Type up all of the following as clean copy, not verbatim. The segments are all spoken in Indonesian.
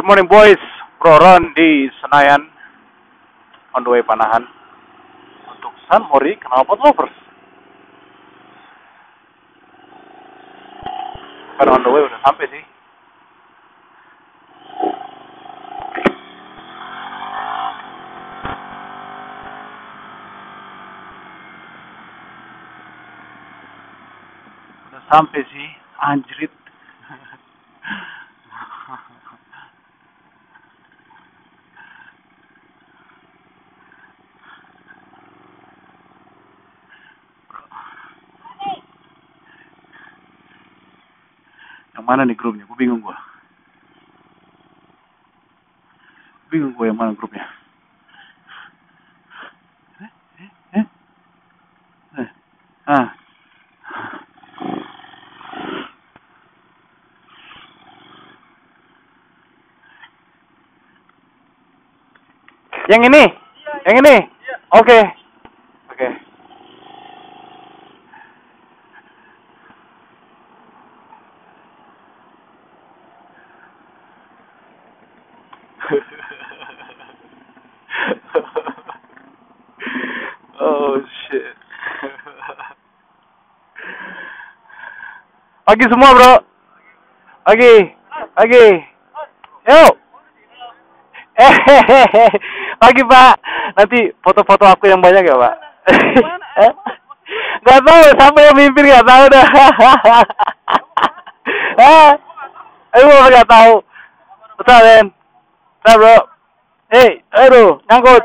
Good morning boys, Bro Ron di Senayan on the way Panahan untuk Sunmori Knalpot Lovers. Bukan on the way, udah sampai sih. Udah sampai sih, anjrit. Yang mana nih grupnya? Gue bingung gue. Bingung gue yang mana grupnya. Yang ini? Ya, yang ini? Ya. Oke. Oke. Oh shit. Pagi semua, Bro. Pagi. Yo. Pagi Pak, nanti foto-foto aku yang banyak ya Pak. Gak tahu, sampai yang mimpin gak tahu dah. Aduh, gak tahu. Betul Den, betul Bro. Hei, aduh, nyangkut.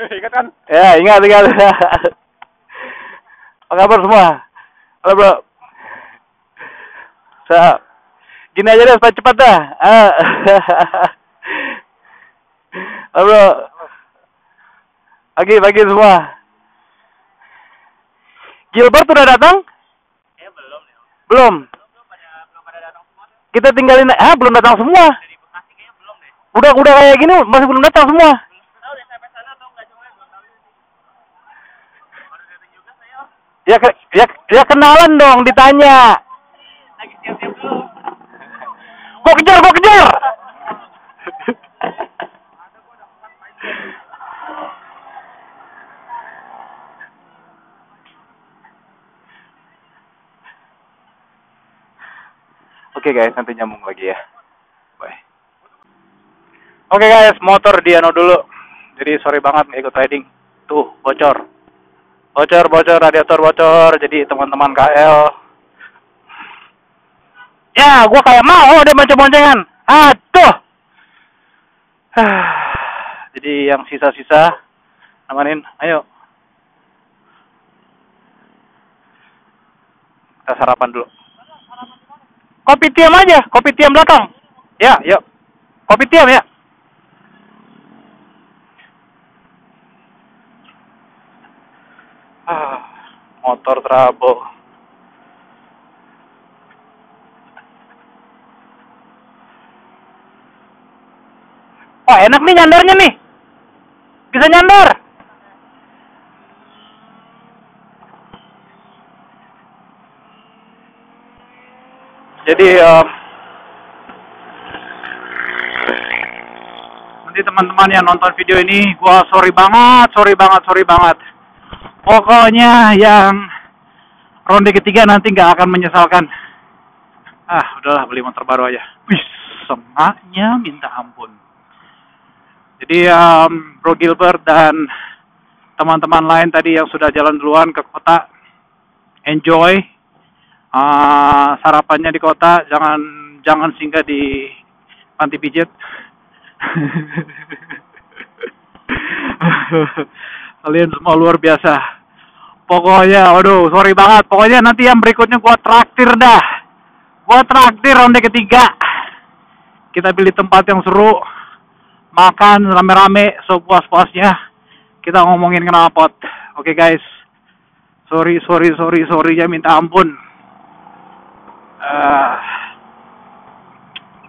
Ingat kan? Ya ingat. Apa kabar semua? Halo Bro. Siap. Gini aja deh, cepat dah. Halo Bro, pagi semua. Gilbert udah datang? Belum. Belum pada datang semua. Kita tinggalin, belum datang semua. Dari Bekasi kayaknya belum deh. Udah kayak gini masih belum datang semua. Tahu deh sampai sana atau enggak cuma belum tahu. Baru datang juga saya. Ya kenalan dong, ditanya. Lagi siap-siap dulu. Gua kejar. Oke guys, nanti nyambung lagi ya. Bye. Oke guys, motor Diano dulu. Jadi sorry banget nggak ikut riding. Tuh, bocor, radiator bocor. Jadi teman-teman KL. Ya, gua kayak mau deh bonceng-boncengan. Aduh. Jadi yang sisa-sisa amanin, ayo. Kita sarapan dulu. Kopi tiam aja, kopi tiam belakang. Ya, yuk. Kopi tiam ya. Motor trouble. Wah, enak nih nyandarnya nih. Bisa nyandar. Jadi nanti teman-teman yang nonton video ini, gua sorry banget. Pokoknya yang ronde ketiga nanti nggak akan menyesalkan. Udahlah beli motor baru aja. Wih, semaknya minta ampun. Jadi Bro Gilbert dan teman-teman lain tadi yang sudah jalan duluan ke kota, enjoy. Sarapannya di kota, jangan singgah di panti pijat. Kalian semua luar biasa. Pokoknya, waduh, sorry banget. Pokoknya nanti yang berikutnya gua traktir dah. Gua traktir ronde ketiga. Kita pilih tempat yang seru, makan rame-rame, sepuas-puasnya. Kita ngomongin knalpot. Oke guys, sorry ya, minta ampun.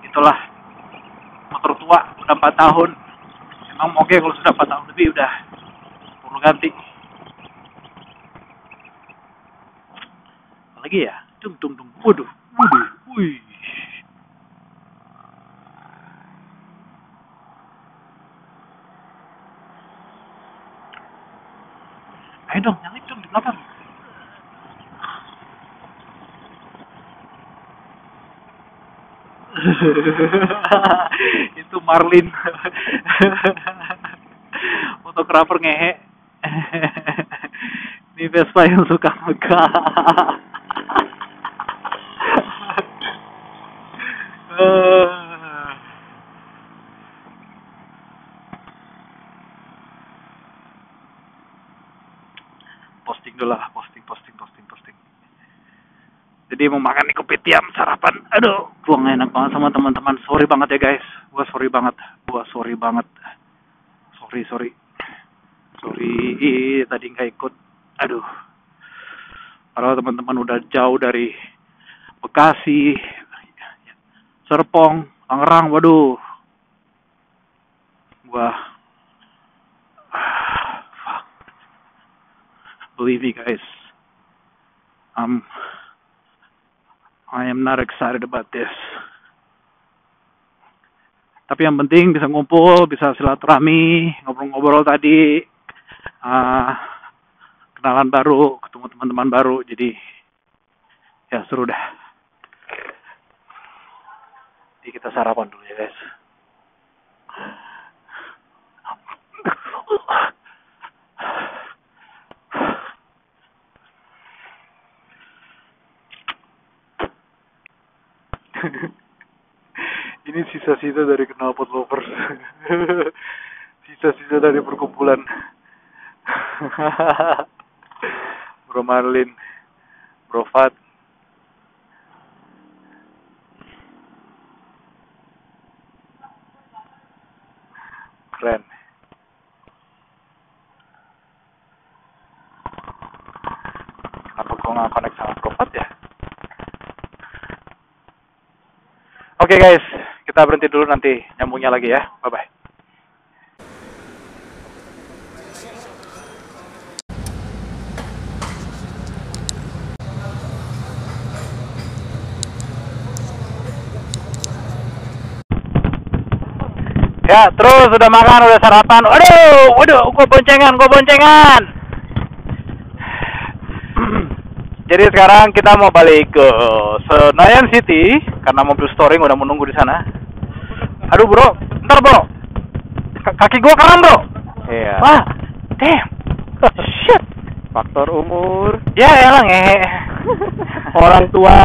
Itulah motor tua udah 4 tahun. Emang oke kalau sudah 4 tahun lebih udah perlu ganti. Apa lagi ya? Waduh. Ayo dong, nyalip dong di belakang. Itu Marlin. Fotografer ngehe. Ini Vespa yang suka megah. Posting dulu lah, posting. Jadi mau makan nih kopitiam sarapan. Aduh, gua nggak enak banget sama teman-teman. Sorry banget ya guys, gua sorry banget. Sorry tadi nggak ikut. Aduh, kalau teman-teman udah jauh dari Bekasi, Serpong, Tangerang, waduh, gua. Believe me, guys. I am not excited about this. Tapi yang penting bisa ngumpul, bisa silaturahmi, ngobrol-ngobrol tadi, kenalan baru, ketemu teman-teman baru. Jadi ya seru dah. Jadi kita sarapan dulu ya, guys. Ini sisa-sisa dari Knalpot Lovers. Sisa-sisa dari perkumpulan. Bro Marlin, Bro Fat. Keren. Kenapa gue gak connect sama Bro Fat ya? Oke guys, kita berhenti dulu, nanti nyambungnya lagi ya. Bye-bye. Ya, terus udah makan, udah sarapan. Waduh, gua boncengan. Jadi sekarang kita mau balik ke Senayan City karena mobil storing udah menunggu di sana. Aduh bro, bentar bro, kaki gua kram bro. Iya. Wah, damn, shit. Faktor umur. Ya elah ngehe. Orang tua.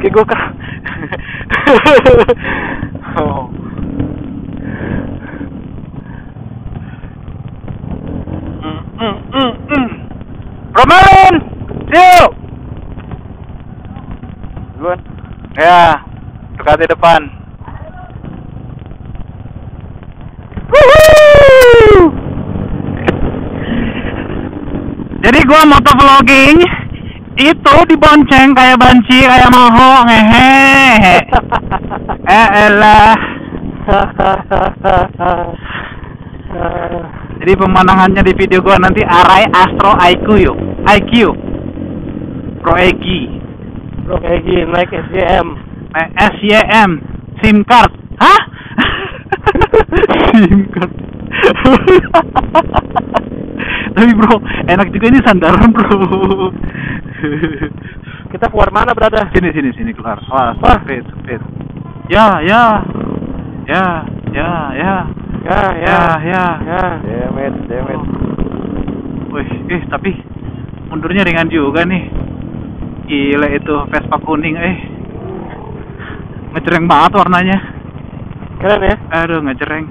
Kaki gua kram. Oh. Romain, siap. Good. Ya, dekati depan. Woohoo! Jadi gua motovlogging itu dibonceng kayak banci, kayak maho, ngehe. Elah. Jadi pemandangannya di video gua nanti Arai Astro IQ. Pro Egi naik SYM SIM card. Hah? SIM card. Tapi bro, enak juga ini sandaran bro. Kita keluar mana brother? Sini keluar. Wah, fit. Ya. Damn it. Wih, tapi mundurnya ringan juga nih. Gila itu Vespa kuning, ngecereng banget warnanya. Keren ya? Aduh, ngecereng.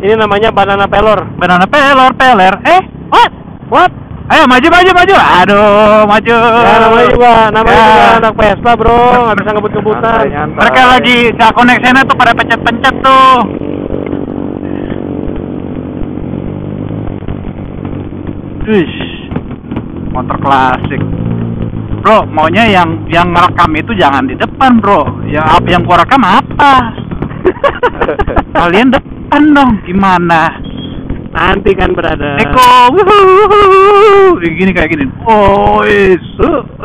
Ini namanya banana peler. What? Ayo maju. Aduh, maju. Ya, namanya juga anak Vespa, bro. Nggak bisa ngebut-ngebutan. Mereka lagi nggak koneksinya tuh pada pencet-pencet tuh. Motor klasik. Bro, maunya yang ngerekam itu jangan di depan, bro. Yang gua rekam apa? Kalian depan dong, gimana? Nanti kan berada. Eko, wuhuu. Kayak gini. Oh,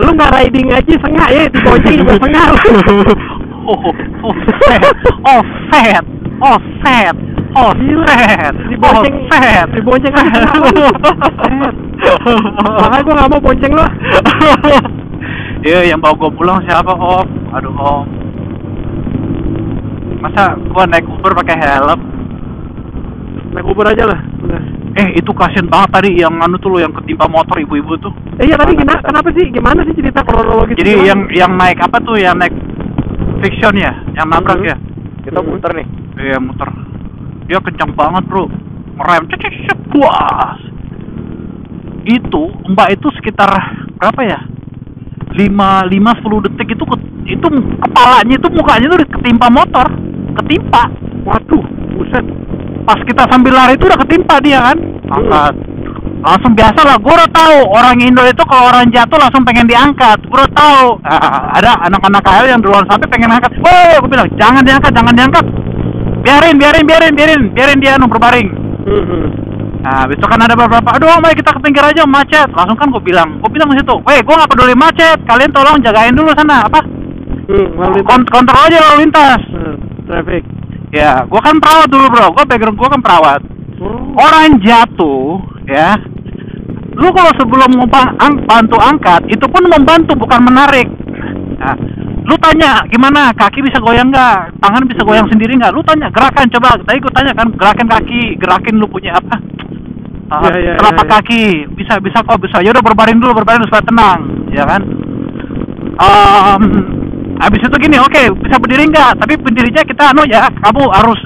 lu nggak riding aja sengak ya, di bonceng juga sengak. Oh, fat. Oh, silet. Dibonceng. Fet. Dibonceng. Makanya gue gak mau bonceng lo. Iya, yang bawa gue pulang siapa, Om? Aduh, Om. Masa gue naik Uber pakai helm? Naik Uber aja lah. Itu kasian banget tadi yang anu tuh lo, yang ketimpa motor ibu-ibu tuh. Iya, tadi kenapa sih? Gimana sih cerita kronologis? Jadi gimana? yang naik apa tuh? Yang naik Fiction ya? Yang nabrak ya? Kita muter nih. Iya, muter. Dia kencang banget, bro. Merem. Cek. Wah. Itu, mbak itu sekitar berapa ya? 5-10 detik itu kepalanya itu mukanya tuh ketimpa motor. Ketimpa. Waduh, buset. Pas kita sambil lari itu udah ketimpa dia kan. Angkat. Langsung biasa lah, gue udah tahu orang Indo itu kalau orang jatuh langsung pengen diangkat. Gue udah tahu. Ada anak-anak KL yang duluan sampai pengen angkat. Woi, gue bilang jangan diangkat. Biarin dia berbaring. Nah, besok kan ada beberapa. Aduh, mari kita ke pinggir aja, macet. Langsung kan gue bilang ke situ. Woi, gue nggak peduli macet. Kalian tolong jagain dulu sana apa? Kontrol aja lalu lintas. Traffic. Ya, gue kan perawat dulu, bro. Gue kan perawat. Orang jatuh, ya. Lu kalau sebelum bantu angkat, itu pun membantu bukan menarik. Nah, lu tanya gimana, kaki bisa goyang nggak, tangan bisa goyang sendiri nggak, lu tanya gerakan, coba tadi gue tanya kan, gerakan kaki, gerakin lu punya apa, telapak kaki, bisa kok bisa, yaudah berbaring dulu supaya tenang, ya kan. Habis itu gini, oke, bisa berdiri nggak, tapi berdirinya kita kamu harus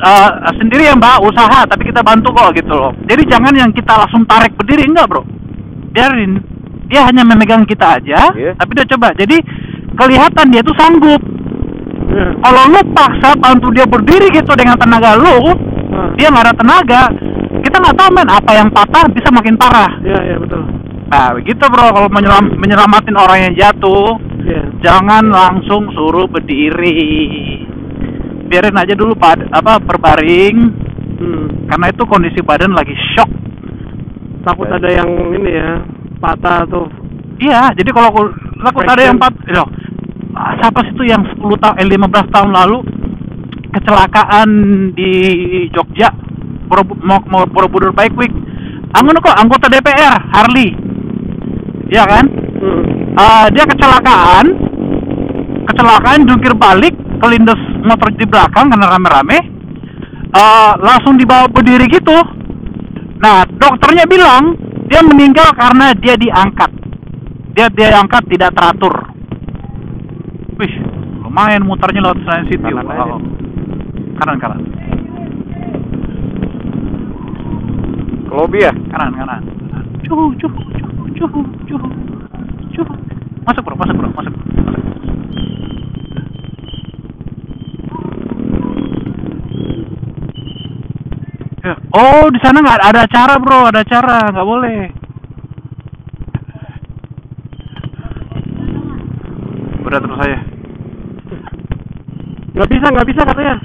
sendiri ya mbak, usaha, tapi kita bantu kok gitu loh. Jadi jangan yang kita langsung tarik berdiri, enggak bro, biarin, dia hanya memegang kita aja, tapi dia coba, jadi kelihatan dia tuh sanggup. Kalau lu paksa bantu dia berdiri gitu dengan tenaga lu, dia nggak ada tenaga. Kita nggak tahu men apa yang patah bisa makin parah. Iya betul. Nah begitu bro, kalau menyelamatin orang yang jatuh, jangan langsung suruh berdiri. Biarin aja dulu berbaring, karena itu kondisi badan lagi shock. Takut ada yang ini ya patah tuh. Iya, jadi kalau aku ada yang siapa sih itu yang 15 tahun lalu kecelakaan di Jogja, mau Borobudur Bike Week, anggota DPR Harley, ya kan? Dia kecelakaan jungkir balik, kelindes motor di belakang karena rame-rame, langsung dibawa berdiri gitu. Nah, dokternya bilang dia meninggal karena dia diangkat. Dia angkat tidak teratur. Wih, lumayan mutarnya lewat Senayan City. Kanan. Ke lobby ya? Kanan. Cuh. Masuk bro. Oh, di sana nggak ada acara bro, nggak boleh. Udah terus saya. Nggak bisa katanya.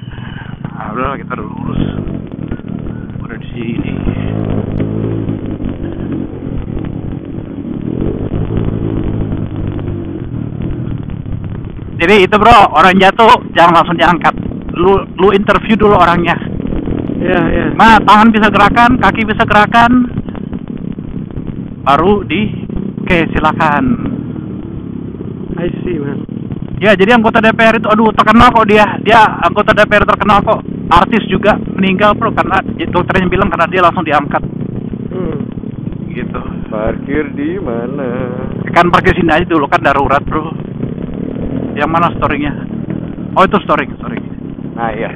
Udah kita lurus. Udah di sini. Jadi itu bro, orang jatuh jangan langsung diangkat. Lu interview dulu orangnya. Iya. Nah, tangan bisa gerakan, kaki bisa gerakan. Baru oke, silakan. I see, man. Ya, jadi anggota DPR itu, aduh, terkenal kok dia anggota DPR terkenal kok, artis juga, meninggal bro, karena dokternya bilang karena dia langsung diangkat. Gitu. Parkir di mana? Kan parkir sini aja dulu, kan darurat bro. Yang mana storingnya? Oh, itu storing. Nah, iya.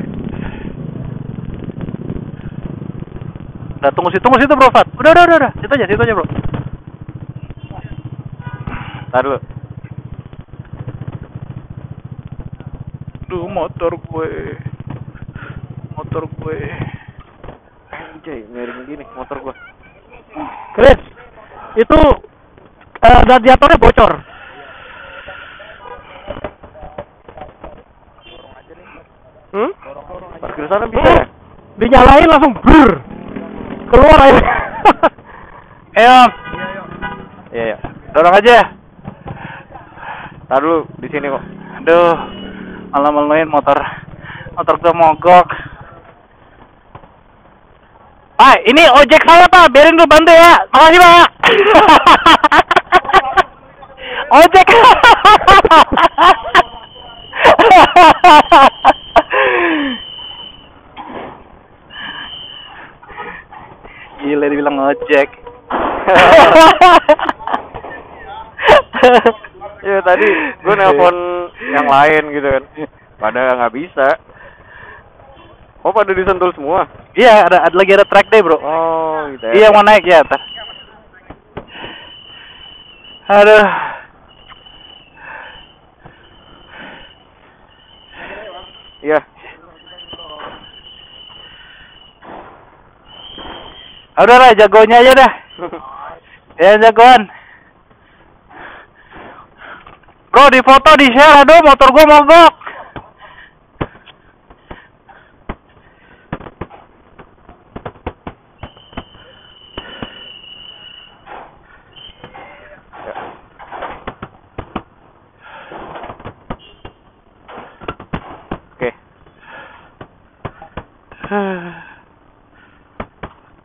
Udah, tunggu situ bro, Fat. Udah, situ aja bro. Ntar dulu. Duh, motor gue anjay, miring gini motor gue. Chris, itu radiatornya bocor. Parkir sana bisa ya? Dinyalain langsung brrr keluar air. Iya, dorong aja. Ntar dulu, di sini kok. Aduh, malah meluin motor gue mogok. Pak, ini ojek saya Pak, biarin dulu bantu ya. Makasih Pak. Ojek. Gila dibilang ojek. Ya tadi gue nelpon yang lain gitu kan. Padahal nggak bisa. Oh pada disentul semua? Iya ada lagi, ada track day bro. Oh gitu ya. Iya mau naik ya ntar. Aduh. Iya. Udah lah jagonya aja dah. Ya jagoan. Bro di foto di share, aduh motor gua mogok.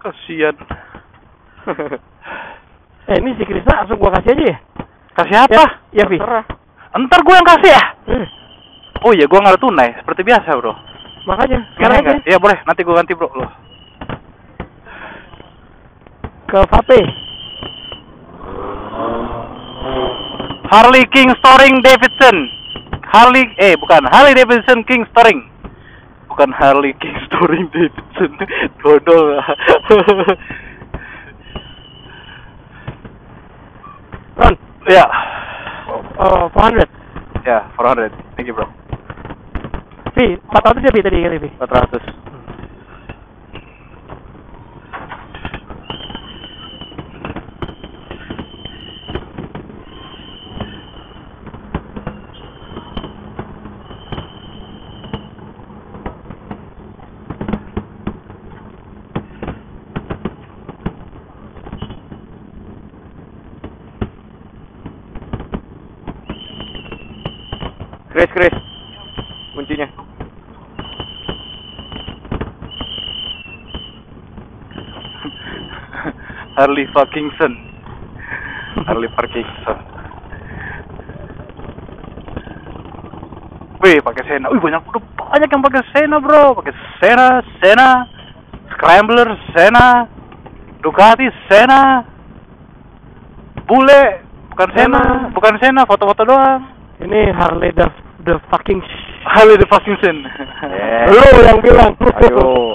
Kasian. Ini si Krisna langsung gua kasih aja ya. Kasih apa? Ya, Vi. Entar gua yang kasih ya. Oh iya, gua nggak ada tunai seperti biasa, bro. Makanya. Sekarang aja. Iya boleh, nanti gua ganti, bro. Lo. Ke Vape. Harley King Storing Davidson. Harley Davidson King Storing. Bukan Harley King Storing Davidson. Dodol lah. Ron. Ya. 400. Ya, 400. Thank you, bro. Pi, 400 ya, Pi, tadi kali, Pi. 400. Chris, kuncinya. Harley Parkinson. Wih, pakai Sena. Wih, banyak yang pakai Sena, bro. Pakai Sena, Scrambler, Sena, Ducati, Sena. Bule, bukan Sena, foto-foto doang. Ini Harley the fucking sin. Yeah. Lu yang bilang.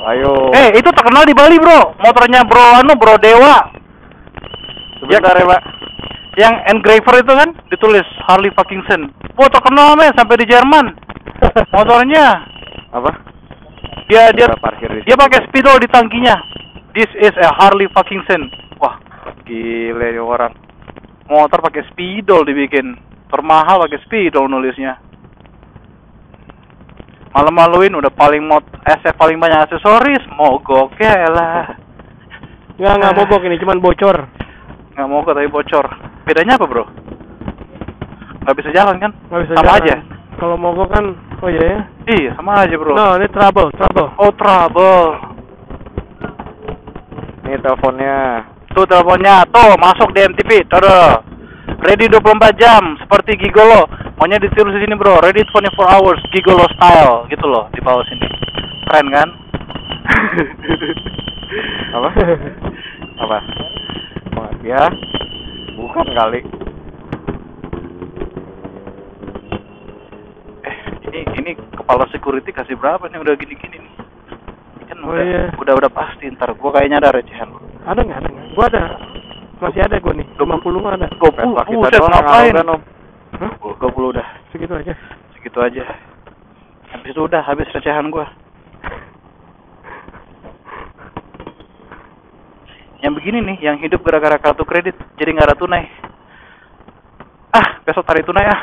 Ayo. Itu terkenal di Bali, bro. Motornya bro Dewa. Sebentar ya, Pak. Yang engraver itu kan ditulis Harley fucking sin. Wah, terkenal sampai di Jerman. Motornya. Apa? Dia pakai speedo di tangkinya. This is a Harley fucking sin. Wah, gila ya orang. Motor pakai speedo dibikin. Termahal pakai speedo nulisnya. Malu-maluin udah paling mod SF paling banyak aksesoris, mogok ya elah. Nggak mogok ini, cuman bocor. Nggak mogok tapi bocor. Bedanya apa, bro? Nggak bisa jalan kan? Nggak bisa sama jalan. Aja. Kalau mogok kan, oh iya ya? Iya, sama aja, bro. No, ini trouble. Oh, trouble. Ini teleponnya. Tuh teleponnya, tuh masuk DMTV, todo. Ready 24 jam, seperti Gigolo. Maunya ditiru di sini, bro. Ready 24 hours, Gigolo style, gitu loh, di bawah sini. Keren kan? Apa? Ya, bukan kali. Ini kepala security kasih berapa nih? Udah gini-gini nih. Kan oh, udah pasti ntar. Gua kayaknya ada recehan. Ada nggak? Ada nggak? Gua ada. Masih ada gue nih, 50 mah ada. Vespa kita doang ngapain? Hah? 20 udah. Segitu aja. Habis itu udah, habis recehan gue. Yang begini nih, yang hidup gara-gara kartu kredit. Jadi nggak ada tunai. Ah, besok tarik tunai ah.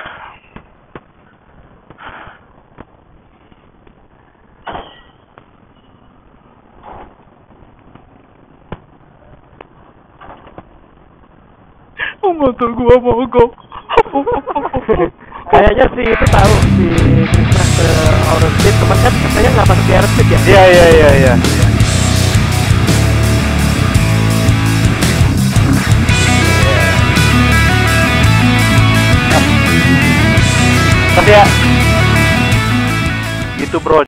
Motor gua mogok. Kayaknya sih itu tahu si truk ke Orange Street, teman kan katanya nggak pas di Orange Street ya? Iya.